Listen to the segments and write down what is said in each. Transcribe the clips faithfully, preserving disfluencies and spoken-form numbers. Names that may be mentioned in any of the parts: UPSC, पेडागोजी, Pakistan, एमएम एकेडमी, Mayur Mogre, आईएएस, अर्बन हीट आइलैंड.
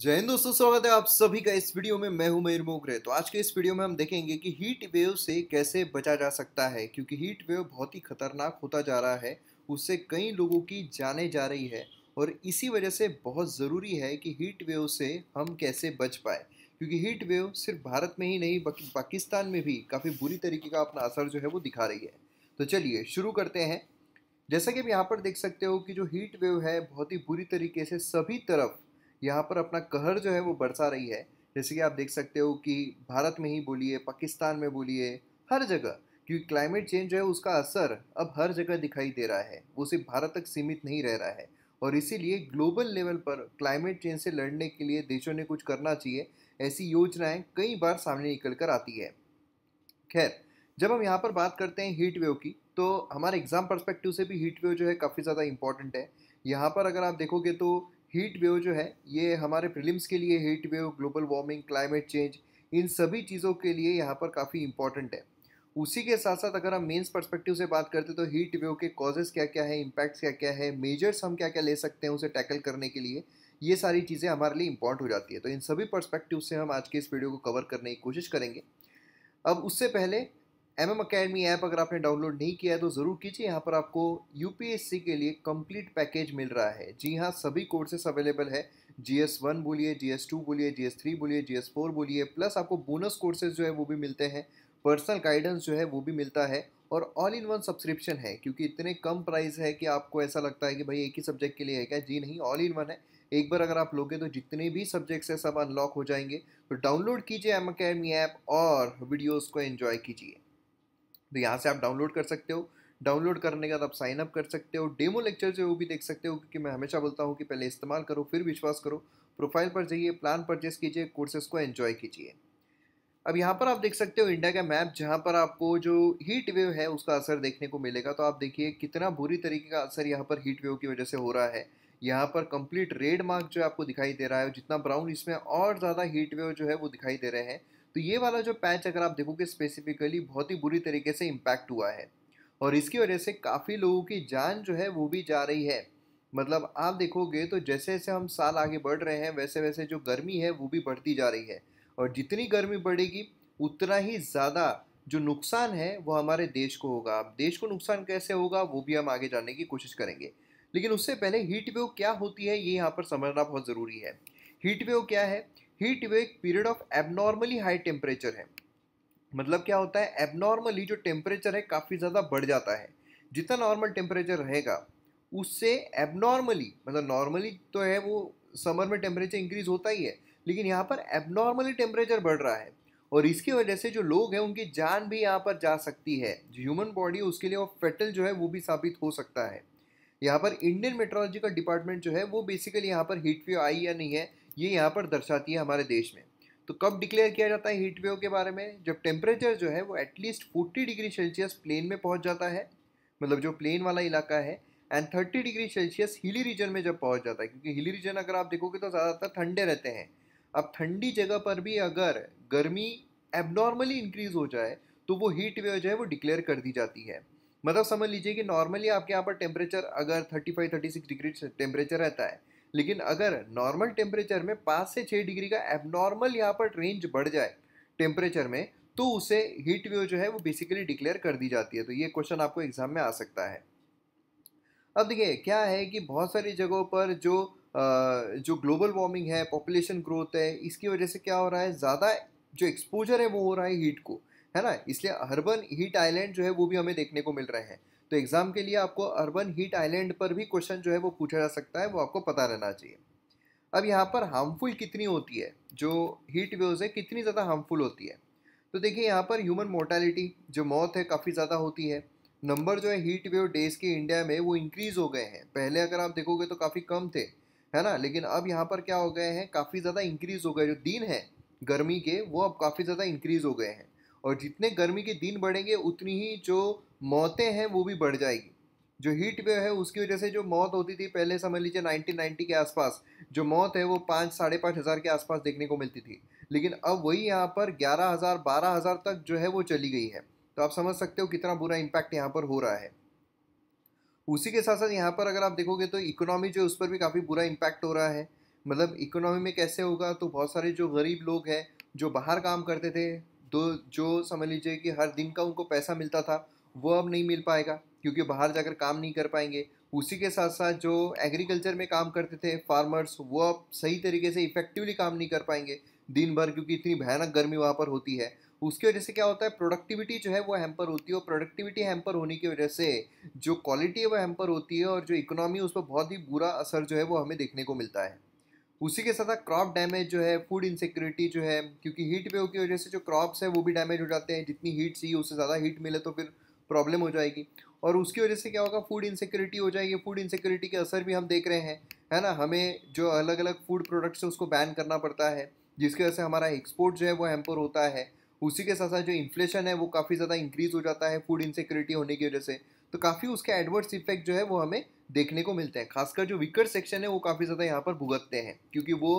जय हिंद दोस्तों, स्वागत है आप सभी का इस वीडियो में। मैं हूं मयूर मोगरे। तो आज के इस वीडियो में हम देखेंगे कि हीट वेव से कैसे बचा जा सकता है, क्योंकि हीट वेव बहुत ही खतरनाक होता जा रहा है, उससे कई लोगों की जाने जा रही है और इसी वजह से बहुत ज़रूरी है कि हीट वेव से हम कैसे बच पाए, क्योंकि हीट वेव सिर्फ भारत में ही नहीं बल्कि पाकिस्तान में भी काफ़ी बुरी तरीके का अपना असर जो है वो दिखा रही है। तो चलिए शुरू करते हैं। जैसा कि आप यहाँ पर देख सकते हो कि जो हीट वेव है बहुत ही बुरी तरीके से सभी तरफ यहाँ पर अपना कहर जो है वो बरसा रही है। जैसे कि आप देख सकते हो कि भारत में ही बोलिए, पाकिस्तान में बोलिए, हर जगह, क्योंकि क्लाइमेट चेंज जो है उसका असर अब हर जगह दिखाई दे रहा है, वो सिर्फ भारत तक सीमित नहीं रह रहा है। और इसीलिए ग्लोबल लेवल पर क्लाइमेट चेंज से लड़ने के लिए देशों ने कुछ करना चाहिए, ऐसी योजनाएँ कई बार सामने निकल कर आती है। खैर, जब हम यहाँ पर बात करते हैं हीट वेव की, तो हमारे एग्ज़ाम पर्सपेक्टिव से भी हीट वेव जो है काफ़ी ज़्यादा इंपॉर्टेंट है। यहाँ पर अगर आप देखोगे तो हीट वेव जो है ये हमारे प्रीलिम्स के लिए heat wave, global warming, climate change, इन सभी चीज़ों के लिए यहाँ पर काफ़ी इंपॉर्टेंट है। उसी के साथ साथ अगर हम मेंस पर्सपेक्टिव से बात करते तो हीट वेव के कॉजेज़ क्या क्या है, इम्पैक्ट्स क्या क्या है, मेजर्स हम क्या क्या ले सकते हैं उसे टैकल करने के लिए, ये सारी चीज़ें हमारे लिए इम्पॉर्टेंट हो जाती है। तो इन सभी पर्सपेक्टिव से हम आज के इस वीडियो को कवर करने की कोशिश करेंगे। अब उससे पहले एमएम एकेडमी ऐप अगर आपने डाउनलोड नहीं किया है तो ज़रूर कीजिए। यहाँ पर आपको यूपीएससी के लिए कंप्लीट पैकेज मिल रहा है। जी हाँ, सभी कोर्सेस अवेलेबल है। जी एस वन बोलिए, जी एस टू बोलिए, जी एस थ्री बोलिए, जी एस फोर बोलिए, प्लस आपको बोनस कोर्सेज जो है वो भी मिलते हैं, पर्सनल गाइडेंस जो है वो भी मिलता है, और ऑल इन वन सब्सक्रिप्शन है, क्योंकि इतने कम प्राइस है कि आपको ऐसा लगता है कि भाई एक ही सब्जेक्ट के लिए है क्या। जी नहीं, ऑल इन वन है। एक बार अगर आप लोगे तो जितने भी सब्जेक्ट्स हैं सब अनलॉक हो जाएंगे। तो डाउनलोड कीजिए एमएम एकेडमी ऐप और वीडियोज़ को एन्जॉय कीजिए। तो यहाँ से आप डाउनलोड कर सकते हो। डाउनलोड करने के बाद आप साइन अप कर सकते हो, डेमो लेक्चर जो है वो भी देख सकते हो, क्योंकि मैं हमेशा बोलता हूँ कि पहले इस्तेमाल करो फिर विश्वास करो। प्रोफाइल पर जाइए, प्लान परचेस कीजिए, कोर्सेज को एंजॉय कीजिए। अब यहाँ पर आप देख सकते हो इंडिया का मैप, जहाँ पर आपको जो हीट वेव है उसका असर देखने को मिलेगा। तो आप देखिए कितना बुरी तरीके का असर यहाँ पर हीट वेव की वजह से हो रहा है। यहाँ पर कंप्लीट रेड मार्क जो आपको दिखाई दे रहा है, जितना ब्राउन इसमें और ज़्यादा हीट वेव जो है वो दिखाई दे रहे हैं। तो ये वाला जो पैच अगर आप देखोगे स्पेसिफिकली बहुत ही बुरी तरीके से इम्पैक्ट हुआ है, और इसकी वजह से काफ़ी लोगों की जान जो है वो भी जा रही है। मतलब आप देखोगे तो जैसे जैसे हम साल आगे बढ़ रहे हैं वैसे वैसे जो गर्मी है वो भी बढ़ती जा रही है, और जितनी गर्मी बढ़ेगी उतना ही ज़्यादा जो नुकसान है वो हमारे देश को होगा। अब देश को नुकसान कैसे होगा वो भी हम आगे जानने की कोशिश करेंगे, लेकिन उससे पहले हीट वेव क्या होती है ये यहाँ पर समझना बहुत ज़रूरी है। हीट वेव क्या है? हीट वेव एक period of abnormally high temperature है। मतलब क्या होता है, एबनॉर्मली जो टेम्परेचर है काफ़ी ज़्यादा बढ़ जाता है। जितना नॉर्मल टेम्परेचर रहेगा उससे एबनॉर्मली, मतलब नॉर्मली तो है वो समर में टेम्परेचर इंक्रीज होता ही है, लेकिन यहाँ पर एबनॉर्मली टेम्परेचर बढ़ रहा है, और इसकी वजह से जो लोग हैं उनकी जान भी यहाँ पर जा सकती है। जो ह्यूमन बॉडी उसके लिए वो फेटल जो है वो भी साबित हो सकता है। यहाँ पर इंडियन मेट्रोलॉजी का डिपार्टमेंट जो है वो बेसिकली यहाँ पर हीट वेव आई या नहीं है ये यहाँ पर दर्शाती है हमारे देश में। तो कब डिक्लेयर किया जाता है हीट वेव के बारे में? जब टेम्परेचर जो है वो एटलीस्ट चालीस डिग्री सेल्सियस प्लेन में पहुँच जाता है, मतलब जो प्लेन वाला इलाका है, एंड तीस डिग्री सेल्सियस हिली रीजन में जब पहुँच जाता है, क्योंकि हिली रीजन अगर आप देखोगे तो ज़्यादातर ठंडे रहते हैं। अब ठंडी जगह पर भी अगर गर्मी एबनॉर्मली इंक्रीज़ हो जाए तो वो हीट वेव जो है वो डिक्लेयर कर दी जाती है। मतलब समझ लीजिए कि नॉर्मली आपके यहाँ पर टेम्परेचर अगर thirty five thirty six degree temperature रहता है, लेकिन अगर नॉर्मल टेम्परेचर में पाँच से छः डिग्री का एबनॉर्मल यहाँ पर रेंज बढ़ जाए टेम्परेचर में, तो उसे हीट वेव जो है वो बेसिकली डिक्लेयर कर दी जाती है। तो ये क्वेश्चन आपको एग्जाम में आ सकता है। अब देखिए क्या है कि बहुत सारी जगहों पर जो जो ग्लोबल वार्मिंग है, पॉपुलेशन ग्रोथ है, इसकी वजह से क्या हो रहा है, ज़्यादा जो एक्सपोजर है वो हो रहा है हीट को, है ना। इसलिए अर्बन हीट आइलैंड जो है वो भी हमें देखने को मिल रहे हैं। तो एग्ज़ाम के लिए आपको अर्बन हीट आइलैंड पर भी क्वेश्चन जो है वो पूछा जा सकता है, वो आपको पता रहना चाहिए। अब यहाँ पर हार्मफुल कितनी होती है जो हीट वेव्स है, कितनी ज़्यादा हार्मफुल होती है? तो देखिए यहाँ पर ह्यूमन मोर्टेलिटी, जो मौत है, काफ़ी ज़्यादा होती है। नंबर जो है हीट वेव डेज के इंडिया में वो इंक्रीज़ हो गए हैं। पहले अगर आप देखोगे तो काफ़ी कम थे, है ना, लेकिन अब यहाँ पर क्या हो गए हैं, काफ़ी ज़्यादा इंक्रीज़ हो गए। जो दिन है गर्मी के वो अब काफ़ी ज़्यादा इंक्रीज़ हो गए हैं, और जितने गर्मी के दिन बढ़ेंगे उतनी ही जो मौतें हैं वो भी बढ़ जाएगी। जो हीट वेव है उसकी वजह से जो मौत होती थी पहले, समझ लीजिए नाइनटीन नाइंटी के आसपास जो मौत है वो पाँच साढ़े पाँच हज़ार के आसपास देखने को मिलती थी, लेकिन अब वही यहाँ पर ग्यारह हज़ार बारह हज़ार तक जो है वो चली गई है। तो आप समझ सकते हो कितना बुरा इम्पैक्ट यहाँ पर हो रहा है। उसी के साथ साथ यहाँ पर अगर आप देखोगे तो इकोनॉमी जो है उस पर भी काफ़ी बुरा इम्पैक्ट हो रहा है। मतलब इकोनॉमी में कैसे होगा, तो बहुत सारे जो गरीब लोग हैं जो बाहर काम करते थे, तो जो समझ लीजिए कि हर दिन का उनको पैसा मिलता था वो अब नहीं मिल पाएगा क्योंकि बाहर जाकर काम नहीं कर पाएंगे। उसी के साथ साथ जो एग्रीकल्चर में काम करते थे फार्मर्स, वो अब सही तरीके से इफेक्टिवली काम नहीं कर पाएंगे दिन भर, क्योंकि इतनी भयानक गर्मी वहाँ पर होती है। उसकी वजह से क्या होता है, प्रोडक्टिविटी जो है वो हैम्पर होती है, और प्रोडक्टिविटी हैम्पर होने की वजह से जो क्वालिटी है वो हैम्पर होती है, और जो इकोनॉमी उस पर बहुत ही बुरा असर जो है वो हमें देखने को मिलता है। उसी के साथ साथ क्रॉप डैमेज जो है, फूड इनसिक्योरिटी जो है, क्योंकि हीट वेव की वजह से जो क्रॉप्स है वो भी डैमेज हो जाते हैं। जितनी हीट चाहिए उससे ज़्यादा हीट मिले तो फिर प्रॉब्लम हो जाएगी, और उसकी वजह से क्या होगा, फूड इनसिक्योरिटी हो जाएगी। फूड इनसिक्योरिटी के असर भी हम देख रहे हैं, है ना। हमें जो अलग अलग फूड प्रोडक्ट्स है उसको बैन करना पड़ता है, जिसकी वजह से हमारा एक्सपोर्ट जो है वो हैम्पर होता है। उसी के साथ साथ जो इन्फ्लेशन है वो काफ़ी ज़्यादा इंक्रीज़ हो जाता है फूड इनसिक्योरिटी होने की वजह से, तो काफ़ी उसके एडवर्स इफेक्ट जो है वो हमें देखने को मिलते हैं। खासकर जो वीकर सेक्शन है वो काफ़ी ज़्यादा यहाँ पर भुगतते हैं, क्योंकि वो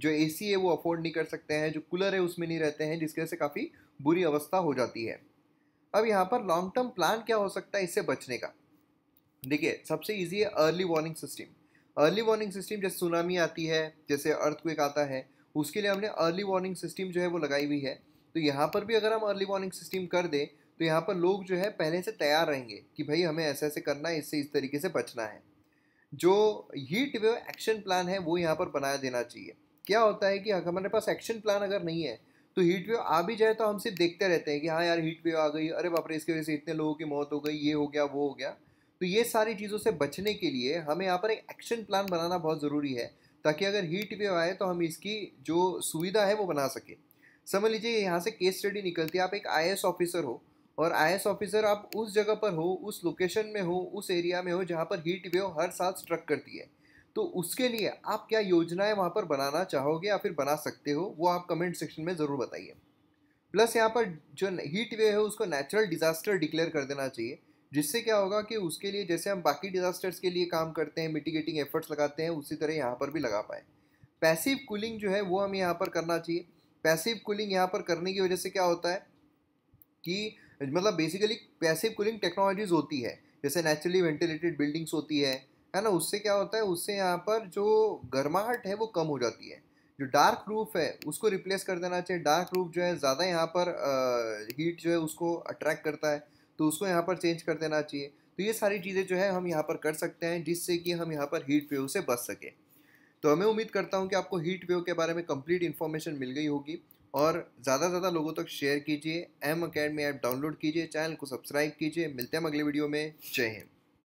जो एसी है वो अफोर्ड नहीं कर सकते हैं, जो कूलर है उसमें नहीं रहते हैं, जिसकी वजह से काफ़ी बुरी अवस्था हो जाती है। अब यहाँ पर लॉन्ग टर्म प्लान क्या हो सकता है इससे बचने का, देखिए सबसे ईजी है early warning system. Early warning system, जैसे सुनामी आती है, जैसे अर्थक्वेक आता है, उसके लिए हमने अर्ली वार्निंग सिस्टम जो है वो लगाई हुई है। तो यहाँ पर भी अगर हम अर्ली वार्निंग सिस्टम कर दें तो यहाँ पर लोग जो है पहले से तैयार रहेंगे कि भाई हमें ऐसे ऐसे करना है, इससे इस तरीके से बचना है। जो हीट वेव एक्शन प्लान है वो यहाँ पर बनाया देना चाहिए। क्या होता है कि हमारे पास एक्शन प्लान अगर नहीं है तो हीट वेव आ भी जाए तो हम सिर्फ देखते रहते हैं कि हाँ यार हीट वेव आ गई, अरे बाप रे इसकी वजह से इतने लोगों की मौत हो गई, ये हो गया वो हो गया। तो ये सारी चीज़ों से बचने के लिए हमें यहाँ पर एक एक्शन प्लान बनाना बहुत ज़रूरी है, ताकि अगर हीट वेव आए तो हम इसकी जो सुविधा है वो बना सकें। समझ लीजिए यहाँ से केस स्टडी निकलती है, आप एक आईएएस ऑफिसर हो, और आईएएस ऑफिसर आप उस जगह पर हो, उस लोकेशन में हो, उस एरिया में हो जहाँ पर हीट वेव हर साल स्ट्रक करती है। तो उसके लिए आप क्या योजनाएं वहाँ पर बनाना चाहोगे या फिर बना सकते हो, वो आप कमेंट सेक्शन में ज़रूर बताइए। प्लस यहाँ पर जो हीट वेव है उसको नेचुरल डिज़ास्टर डिक्लेयर कर देना चाहिए, जिससे क्या होगा कि उसके लिए जैसे हम बाकी डिज़ास्टर्स के लिए काम करते हैं, मिटिगेटिंग एफर्ट्स लगाते हैं, उसी तरह यहाँ पर भी लगा पाए। पैसिव कूलिंग जो है वो हमें यहाँ पर करना चाहिए। पैसिव कूलिंग यहाँ पर करने की वजह से क्या होता है कि मतलब बेसिकली पैसिव कूलिंग टेक्नोलॉजीज़ होती है, जैसे नेचुरली वेंटिलेटेड बिल्डिंग्स होती है है ना। उससे क्या होता है, उससे यहाँ पर जो गर्माहट है वो कम हो जाती है। जो डार्क रूफ है उसको रिप्लेस कर देना चाहिए। डार्क रूफ जो है ज़्यादा यहाँ पर आ, हीट जो है उसको अट्रैक्ट करता है, तो उसको यहाँ पर चेंज कर देना चाहिए। तो ये सारी चीज़ें जो है हम यहाँ पर कर सकते हैं, जिससे कि हम यहाँ पर हीट वेव से बच सकें। तो मैं उम्मीद करता हूँ कि आपको हीट वेव के बारे में कंप्लीट इन्फॉर्मेशन मिल गई होगी, और ज़्यादा से ज़्यादा लोगों तक शेयर कीजिए। एम अकेडमी ऐप डाउनलोड कीजिए, चैनल को सब्सक्राइब कीजिए। मिलते हैं अगले वीडियो में। जय हिंद।